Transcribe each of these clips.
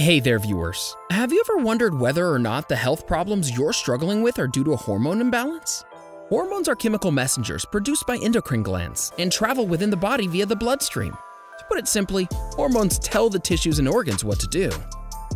Hey there, viewers. Have you ever wondered whether or not the health problems you're struggling with are due to a hormone imbalance? Hormones are chemical messengers produced by endocrine glands and travel within the body via the bloodstream. To put it simply, hormones tell the tissues and organs what to do.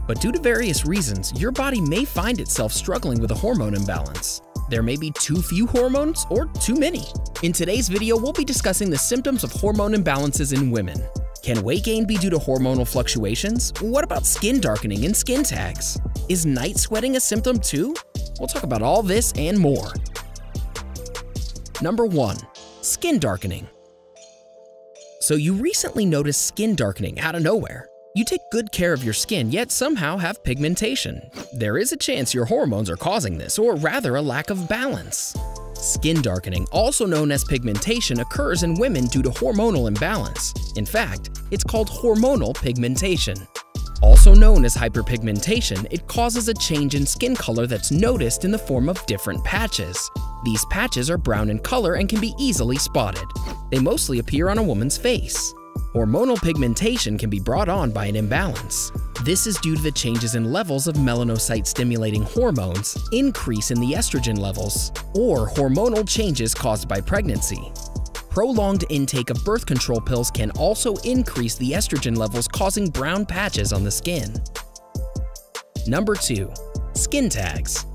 But due to various reasons, your body may find itself struggling with a hormone imbalance. There may be too few hormones or too many. In today's video, we'll be discussing the symptoms of hormone imbalances in women. Can weight gain be due to hormonal fluctuations? What about skin darkening and skin tags? Is night sweating a symptom too? We'll talk about all this and more. Number 1. Skin darkening. So you recently noticed skin darkening out of nowhere. You take good care of your skin, yet somehow have pigmentation. There is a chance your hormones are causing this, or rather a lack of balance. Skin darkening, also known as pigmentation, occurs in women due to hormonal imbalance. In fact, it's called hormonal pigmentation. Also known as hyperpigmentation, it causes a change in skin color that's noticed in the form of different patches. These patches are brown in color and can be easily spotted. They mostly appear on a woman's face. Hormonal pigmentation can be brought on by an imbalance. This is due to the changes in levels of melanocyte-stimulating hormones, increase in the estrogen levels, or hormonal changes caused by pregnancy. Prolonged intake of birth control pills can also increase the estrogen levels, causing brown patches on the skin. Number 2. Skin tags.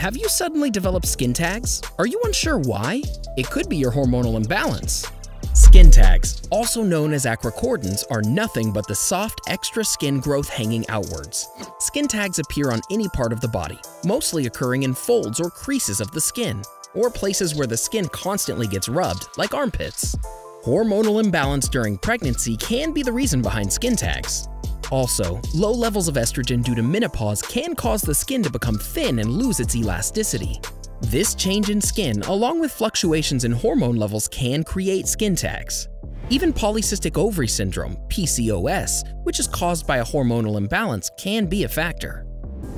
Have you suddenly developed skin tags? Are you unsure why? It could be your hormonal imbalance. Skin tags, also known as acrochordons, are nothing but the soft, extra skin growth hanging outwards. Skin tags appear on any part of the body, mostly occurring in folds or creases of the skin, or places where the skin constantly gets rubbed, like armpits. Hormonal imbalance during pregnancy can be the reason behind skin tags. Also, low levels of estrogen due to menopause can cause the skin to become thin and lose its elasticity. This change in skin, along with fluctuations in hormone levels, can create skin tags. Even polycystic ovary syndrome, PCOS, which is caused by a hormonal imbalance, can be a factor.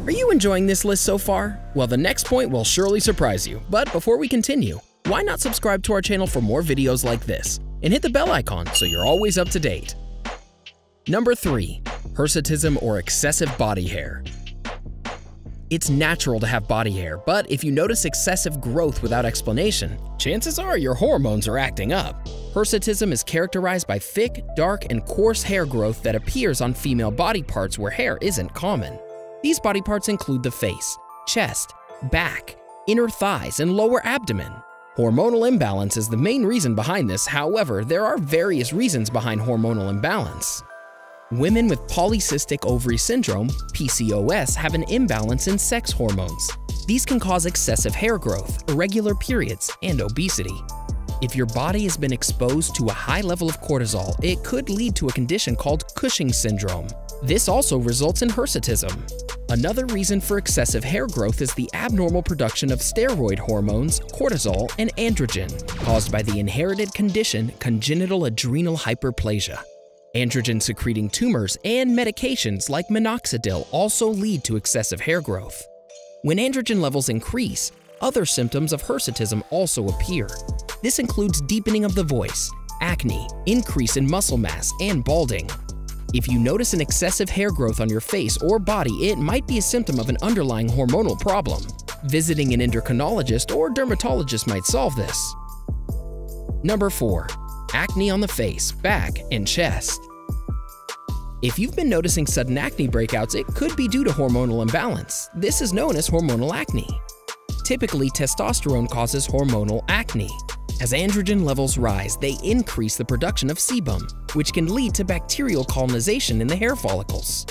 Are you enjoying this list so far? Well, the next point will surely surprise you. But before we continue, why not subscribe to our channel for more videos like this? And hit the bell icon so you're always up to date. Number 3. Hirsutism, or excessive body hair. It's natural to have body hair, but if you notice excessive growth without explanation, chances are your hormones are acting up. Hirsutism is characterized by thick, dark, and coarse hair growth that appears on female body parts where hair isn't common. These body parts include the face, chest, back, inner thighs, and lower abdomen. Hormonal imbalance is the main reason behind this. However, there are various reasons behind hormonal imbalance. Women with polycystic ovary syndrome, PCOS, have an imbalance in sex hormones. These can cause excessive hair growth, irregular periods, and obesity. If your body has been exposed to a high level of cortisol, it could lead to a condition called Cushing's syndrome. This also results in hirsutism. Another reason for excessive hair growth is the abnormal production of steroid hormones, cortisol, and androgen, caused by the inherited condition congenital adrenal hyperplasia. Androgen-secreting tumors and medications like minoxidil also lead to excessive hair growth. When androgen levels increase, other symptoms of hirsutism also appear. This includes deepening of the voice, acne, increase in muscle mass, and balding. If you notice an excessive hair growth on your face or body, it might be a symptom of an underlying hormonal problem. Visiting an endocrinologist or dermatologist might solve this. Number 4. Acne on the face, back, and chest. If you've been noticing sudden acne breakouts, it could be due to hormonal imbalance. This is known as hormonal acne. Typically, testosterone causes hormonal acne. As androgen levels rise, they increase the production of sebum, which can lead to bacterial colonization in the hair follicles.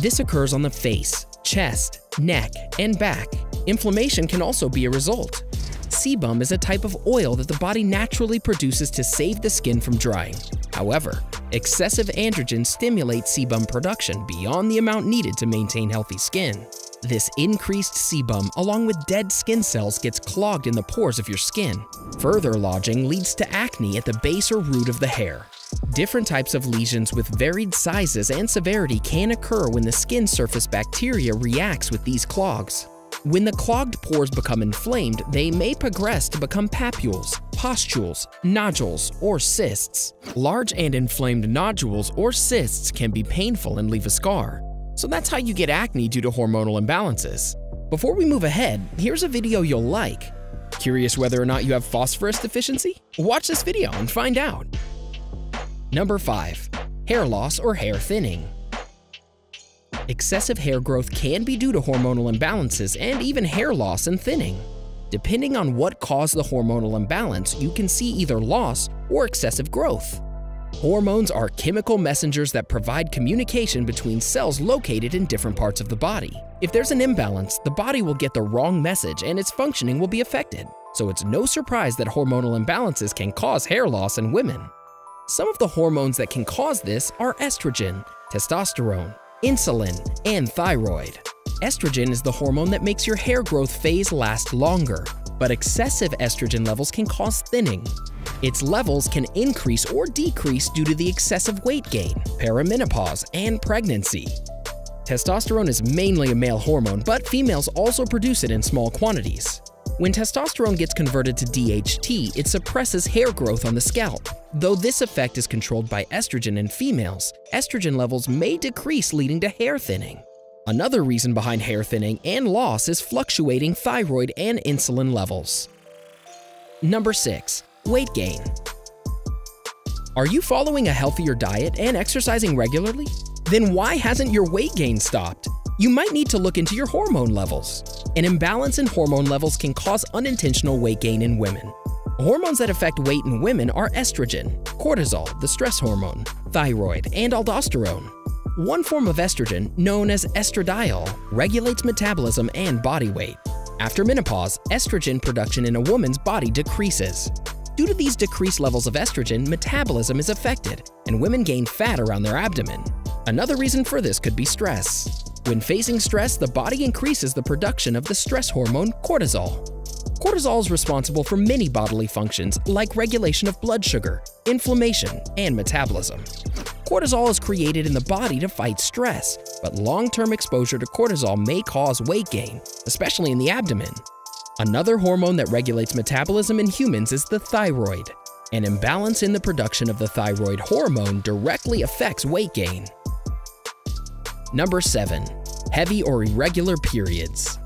This occurs on the face, chest, neck, and back. Inflammation can also be a result. Sebum is a type of oil that the body naturally produces to save the skin from drying. However, excessive androgen stimulates sebum production beyond the amount needed to maintain healthy skin. This increased sebum, along with dead skin cells, gets clogged in the pores of your skin. Further lodging leads to acne at the base or root of the hair. Different types of lesions with varied sizes and severity can occur when the skin surface bacteria reacts with these clogs. When the clogged pores become inflamed, they may progress to become papules, pustules, nodules, or cysts. Large and inflamed nodules or cysts can be painful and leave a scar. So that's how you get acne due to hormonal imbalances. Before we move ahead, here's a video you'll like. Curious whether or not you have phosphorus deficiency? Watch this video and find out. Number 5. Hair loss or hair thinning. Excessive hair growth can be due to hormonal imbalances and even hair loss and thinning. Depending on what caused the hormonal imbalance, you can see either loss or excessive growth. Hormones are chemical messengers that provide communication between cells located in different parts of the body. If there's an imbalance, the body will get the wrong message and its functioning will be affected. So it's no surprise that hormonal imbalances can cause hair loss in women. Some of the hormones that can cause this are estrogen, testosterone, insulin, and thyroid. Estrogen is the hormone that makes your hair growth phase last longer, but excessive estrogen levels can cause thinning. Its levels can increase or decrease due to the excessive weight gain, perimenopause, and pregnancy. Testosterone is mainly a male hormone, but females also produce it in small quantities. When testosterone gets converted to DHT, it suppresses hair growth on the scalp. Though this effect is controlled by estrogen in females, estrogen levels may decrease, leading to hair thinning. Another reason behind hair thinning and loss is fluctuating thyroid and insulin levels. Number 6. Weight gain. Are you following a healthier diet and exercising regularly? Then why hasn't your weight gain stopped? You might need to look into your hormone levels. An imbalance in hormone levels can cause unintentional weight gain in women. Hormones that affect weight in women are estrogen, cortisol, the stress hormone, thyroid, and aldosterone. One form of estrogen, known as estradiol, regulates metabolism and body weight. After menopause, estrogen production in a woman's body decreases. Due to these decreased levels of estrogen, metabolism is affected, and women gain fat around their abdomen. Another reason for this could be stress. When facing stress, the body increases the production of the stress hormone cortisol. Cortisol is responsible for many bodily functions, like regulation of blood sugar, inflammation, and metabolism. Cortisol is created in the body to fight stress, but long-term exposure to cortisol may cause weight gain, especially in the abdomen. Another hormone that regulates metabolism in humans is the thyroid. An imbalance in the production of the thyroid hormone directly affects weight gain. Number 7. Heavy or irregular periods.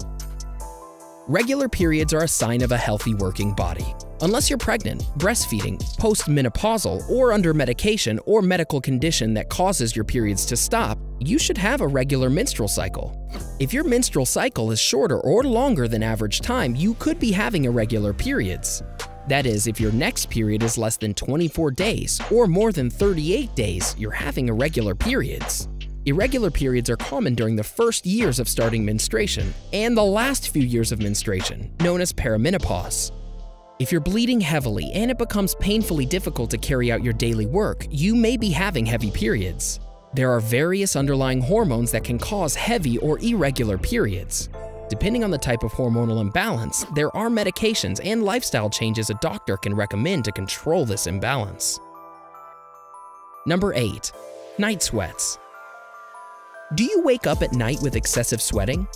Regular periods are a sign of a healthy working body. Unless you're pregnant, breastfeeding, postmenopausal, or under medication or medical condition that causes your periods to stop, you should have a regular menstrual cycle. If your menstrual cycle is shorter or longer than average time, you could be having irregular periods. That is, if your next period is less than 24 days or more than 38 days, you're having irregular periods. Irregular periods are common during the first years of starting menstruation and the last few years of menstruation, known as perimenopause. If you're bleeding heavily and it becomes painfully difficult to carry out your daily work, you may be having heavy periods. There are various underlying hormones that can cause heavy or irregular periods. Depending on the type of hormonal imbalance, there are medications and lifestyle changes a doctor can recommend to control this imbalance. Number 8. Night sweats. Do you wake up at night with excessive sweating?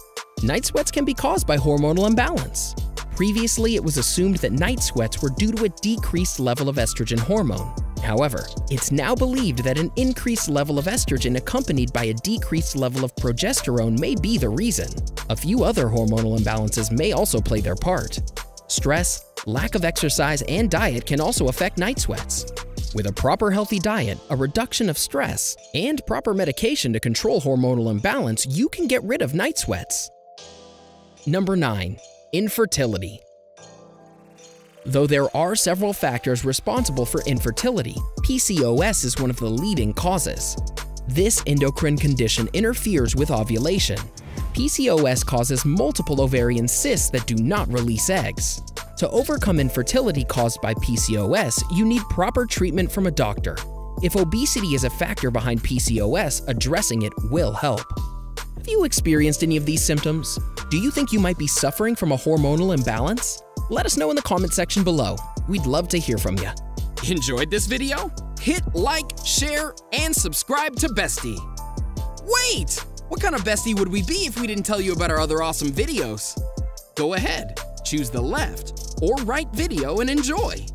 Night sweats can be caused by hormonal imbalance. Previously, it was assumed that night sweats were due to a decreased level of estrogen hormone. However, it's now believed that an increased level of estrogen accompanied by a decreased level of progesterone may be the reason. A few other hormonal imbalances may also play their part. Stress, lack of exercise, and diet can also affect night sweats. With a proper healthy diet, a reduction of stress, and proper medication to control hormonal imbalance, you can get rid of night sweats. Number 9. Infertility. Though there are several factors responsible for infertility, PCOS is one of the leading causes. This endocrine condition interferes with ovulation. PCOS causes multiple ovarian cysts that do not release eggs. To overcome infertility caused by PCOS, you need proper treatment from a doctor. If obesity is a factor behind PCOS, addressing it will help. Have you experienced any of these symptoms? Do you think you might be suffering from a hormonal imbalance? Let us know in the comment section below. We'd love to hear from you. Enjoyed this video? Hit like, share, and subscribe to Bestie. Wait! What kind of Bestie would we be if we didn't tell you about our other awesome videos? Go ahead, choose the left or right video and enjoy.